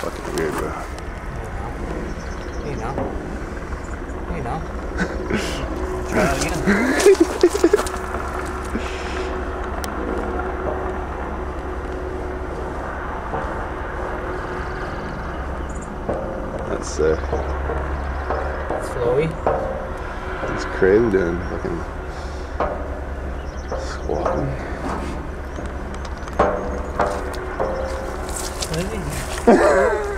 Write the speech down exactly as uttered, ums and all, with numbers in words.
fucking weird, bro. You know. You know. Try that again. That's sick. That's flowy. It's crazy doing fucking squatting. What is it?